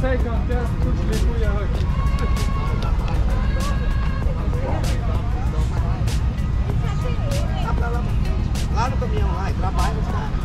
Tá pra lá, lá no caminhão, lá, e trabalha os caras.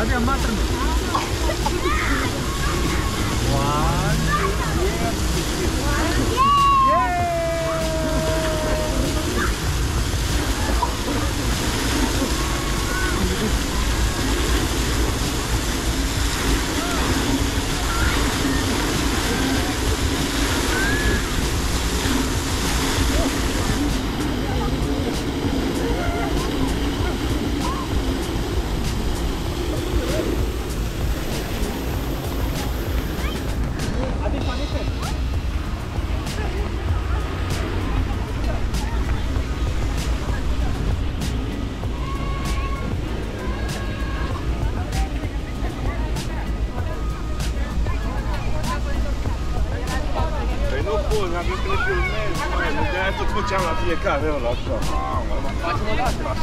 అదే మాత్రమే Cara, eu lá só. Ah, mas vai lá atrás.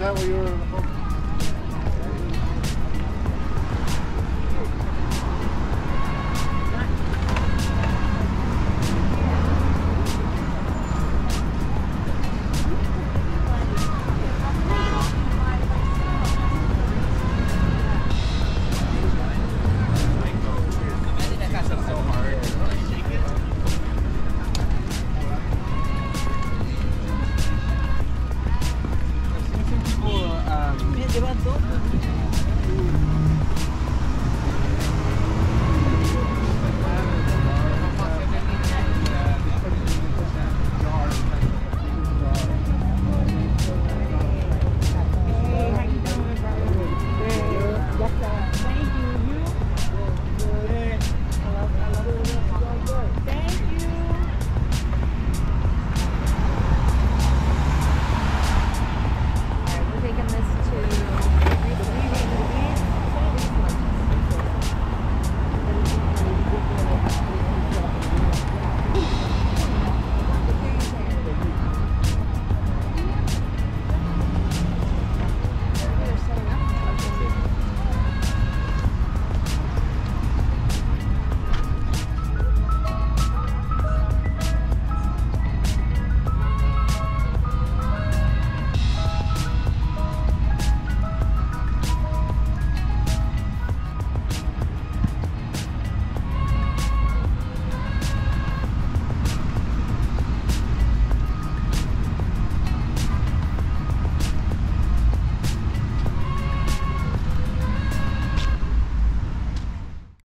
that what you were?